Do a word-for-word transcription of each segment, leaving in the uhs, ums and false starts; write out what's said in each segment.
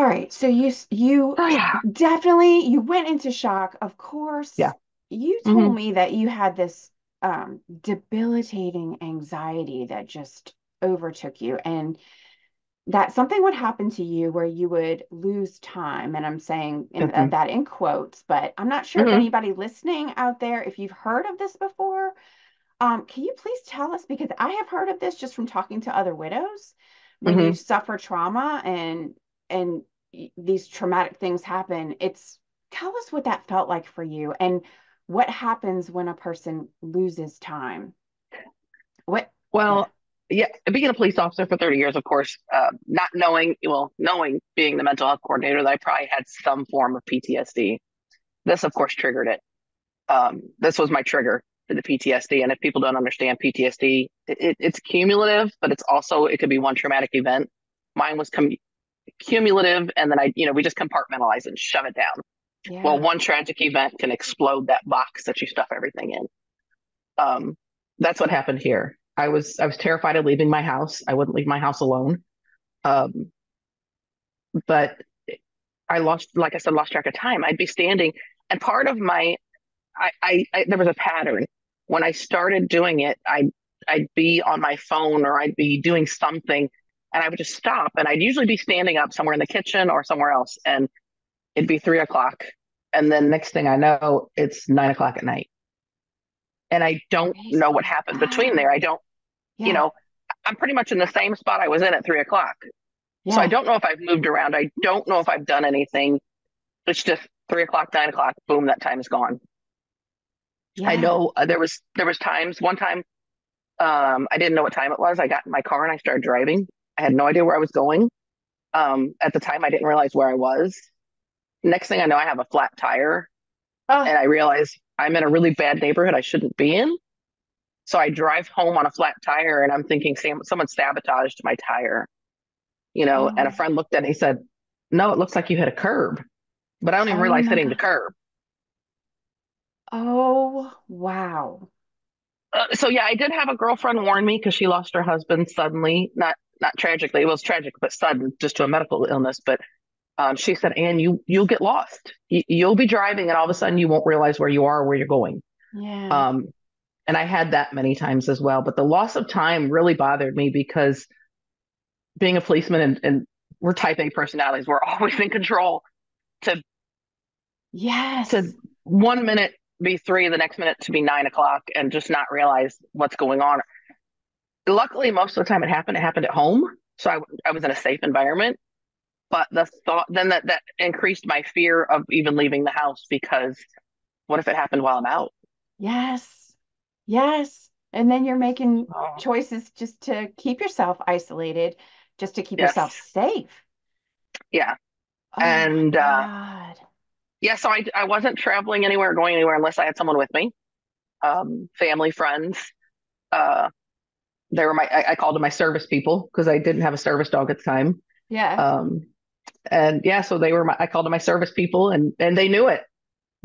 All right. So you, you oh, yeah. definitely, you went into shock. Of course. Yeah. You told mm-hmm. me that you had this um, debilitating anxiety that just overtook you, and that something would happen to you where you would lose time. And I'm saying in, mm-hmm. uh, that in quotes, but I'm not sure mm-hmm. if anybody listening out there, if you've heard of this before, um, can you please tell us? Because I have heard of this just from talking to other widows. When mm-hmm. you suffer trauma and and these traumatic things happen, it's, tell us what that felt like for you and what happens when a person loses time. What? Well, yeah, being a police officer for thirty years, of course, uh, not knowing, well, knowing being the mental health coordinator, that I probably had some form of P T S D. This, of course, triggered it. Um, this was my trigger for the P T S D. And if people don't understand P T S D, it, it, it's cumulative, but it's also, it could be one traumatic event. Mine was com- cumulative. And then I, you know, we just compartmentalize and shove it down. Yeah. Well, one tragic event can explode that box that you stuff everything in. Um, that's what happened here. I was I was terrified of leaving my house. I wouldn't leave my house alone. Um, but I lost, like I said, lost track of time. I'd be standing, and part of my, I, I, I there was a pattern. When I started doing it, I'd I'd be on my phone or I'd be doing something, and I would just stop. And I'd usually be standing up somewhere in the kitchen or somewhere else, and it'd be three o'clock. And then next thing I know, it's nine o'clock at night. And I don't know what happened between there. I don't, yeah. you know, I'm pretty much in the same spot I was in at three o'clock. Yeah. So I don't know if I've moved around. I don't know if I've done anything. It's just three o'clock, nine o'clock, boom, that time is gone. Yeah. I know uh, there was, there was times, one time, um, I didn't know what time it was. I got in my car and I started driving. I had no idea where I was going. Um, at the time, I didn't realize where I was. Next thing I know, I have a flat tire, oh. and I realize I'm in a really bad neighborhood I shouldn't be in. So I drive home on a flat tire, and I'm thinking someone sabotaged my tire, you know, oh. and a friend looked at it and he said, no, it looks like you hit a curb, but I don't even oh realize hitting God. the curb. Oh, wow. Uh, so, yeah, I did have a girlfriend warn me because she lost her husband suddenly, not, not tragically. It was tragic, but sudden, just to a medical illness, but Um, she said, Ann, you, you'll get lost. You, you'll be driving and all of a sudden you won't realize where you are or where you're going. Yeah. Um, and I had that many times as well. But the loss of time really bothered me because being a policeman and, and we're type A personalities, we're always in control to, yes. to one minute be three, the next minute to be nine o'clock and just not realize what's going on. Luckily, most of the time it happened, it happened at home. So I, I was in a safe environment. But the thought then that, that increased my fear of even leaving the house because what if it happened while I'm out? Yes. Yes. And then you're making oh. choices just to keep yourself isolated, just to keep yes. yourself safe. Yeah. Oh and uh, yeah, so I, I wasn't traveling anywhere, going anywhere unless I had someone with me, um, family, friends. Uh, they were my, I, I called them my service people because I didn't have a service dog at the time. Yeah. Um, And yeah, so they were, my, I called them my service people and, and they knew it,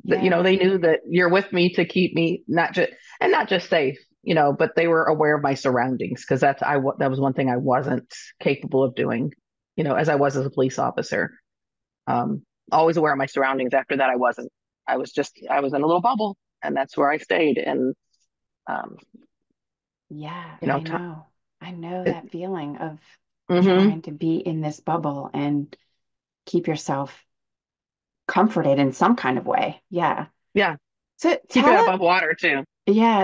yeah. you know, they knew that you're with me to keep me not just, and not just safe, you know, but they were aware of my surroundings. Cause that's, I, that was one thing I wasn't capable of doing, you know, as I was as a police officer, um, always aware of my surroundings. After that, I wasn't, I was just, I was in a little bubble and that's where I stayed. And, um, yeah, you know, I know, t- I know that it, feeling of mm-hmm. trying to be in this bubble and keep yourself comforted in some kind of way. Yeah. Yeah. So keep it above water too. Yeah.